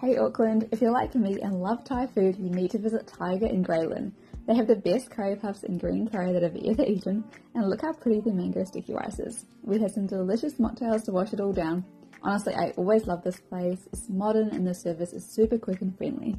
Hey Auckland, if you're like me and love Thai food, you need to visit Thaiger in Grey Lynn. They have the best curry puffs and green curry that I've ever eaten, and look how pretty the mango sticky rice is. We had some delicious mocktails to wash it all down. Honestly, I always love this place. It's modern and the service is super quick and friendly.